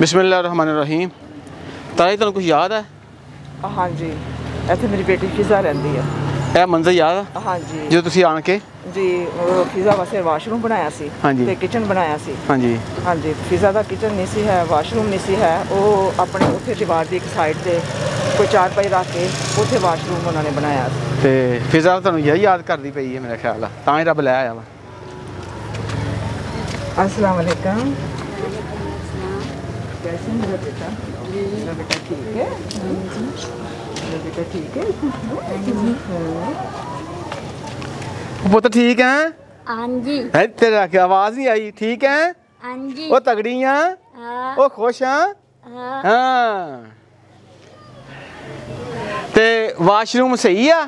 बिस्मिल्लाहिर्रहमानिर्रहीम। तारा तुम कुछ याद है? हाँ जी, इतने मेरी बेटी फिजा रहती है। यह मंजर याद है? हाँ जी, जो तुम आन के जी फिजा वास्ते वाशरूम बनाया सी, ते किचन बनाया सी। हाँ जी, हाँ जी। फिजा का किचन नहीं सी है, वाशरूम नहीं सी है, वो अपने उत्थे दीवार की एक साइड से कोई चारपाई रख के उत्थे वाशरूम उन्होंने बनाया। तो फिजा तुम यही याद करती पई है मेरा ख्याल है, तां ही रब ले आया वा। अस्सलाम वालेकुम। कैसे मेरा बेटा? मेरा बेटा ठीक है, मेरा बेटा ठीक है। वो तो ठीक है। हां जी। है तेरा क्या आवाज़ नहीं आई? ठीक है। हां जी। वो तगड़ी हैं? हां। वो खुश हैं? हां। हां। ते वाशरूम सही है?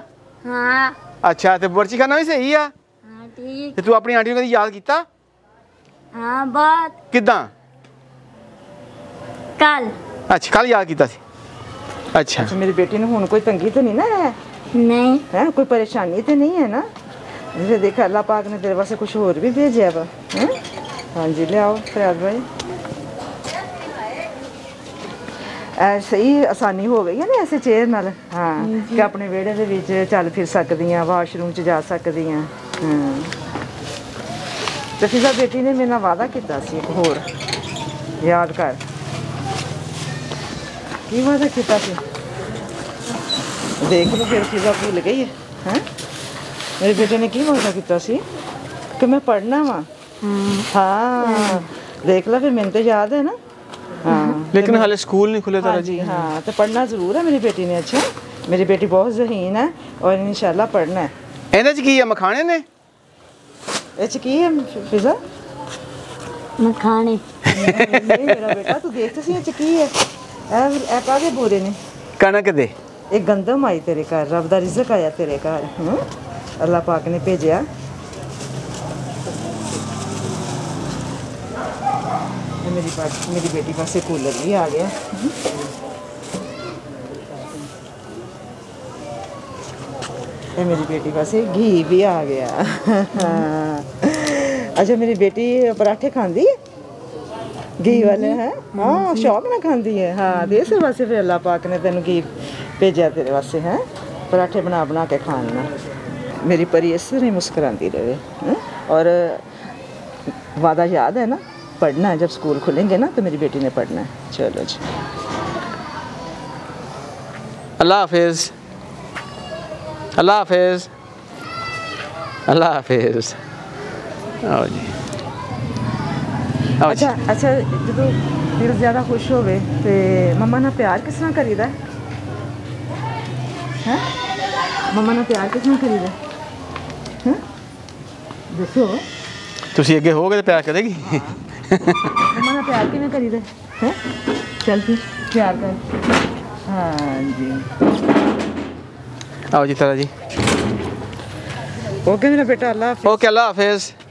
हां। अच्छा, ते बर्ची खाना भी सही है? हां ठीक। ते तू अपनी आंटी को याद कीता? हां बहुत। किदा? कल। अच्छा, कल याद किया। अच्छा, अच्छा। मेरी बेटी ने हुन कोई तंगी तो नहीं ना है? नहीं है, कोई परेशानी तो नहीं है ना? जैसे देखा अल्लाह पाक ने तेरे वास्ते कुछ और भी भेजा वा। हाँ जी, ले आओ फरियाद भाई। सही आसानी हो गई है ना ऐसे चेयर नाल? हाँ, कि अपने वेड़े दे विच चल फिर सकदी आं, वाशरूम च जा सकदी आं। ते फिजा बेटी ने मेरे नाल वादा कीता सी इक होर, याद कर की वादा किया। देख लो फिर फिजा भूल गई है। हैं, मेरे बेटे ने की वादा किया कि मैं पढ़ना वा। हाँ देख लो फिर, मैंने तो याद है ना। हाँ, लेकिन हाले स्कूल नहीं खुले। हाँ जी हाँ, तो पढ़ना जरूर है मेरी बेटी ने। अच्छा, मेरी बेटी बहुत जहीन है और इंशाल्लाह पढ़ना है। इन्हें की है मखाने ने? ऐसे की है फिजा मखाने? नहीं मेरा बेटा, तू देख तो सी ऐसे की है। ए कागे बोरे ने कणक दे, एक गंदम आई तेरे घर, रब दा रिज़्क आया तेरे घर। अल्लाह पाक ने भेजा। मेरी बेटी पास कूलर भी आ गया। मेरी बेटी पास घी भी आ गया। अच्छा, मेरी बेटी पराठे खांदी है घी वाले हैं? हाँ, शौक ना खाती है। हाँ, देश वास्ते फिर अल्लाह पाक ने तेन घी भेजा तेरे वास्ते। हैं, पराठे बना बना के खाना। मेरी परी इस तरह मुस्कुराती रहे। और वादा याद है ना, पढ़ना है। जब स्कूल खुलेंगे ना तो मेरी बेटी ने पढ़ना है। चलो जी, अल्लाह हाफिज। अल्लाह हाफिज। अल्लाह हाफिज। आओ जी। अच्छा अच्छा, जो दिल ज़्यादा खुश हो गए तो मम्मा ना प्यार किस तरह करीदा है? हैं, मम्मा ना प्यार किस तरह करीदा है? दसो तुसी अगे हो गए तो प्यार करेगी। मम्मा ना प्यार किवें करीदा है? चल फिर प्यार कर। हाँ जी, आओ जी तारा जी। ओके मेरा बेटा, अल्लाह हाफिज़। ओके, अल्लाह हाफिज़।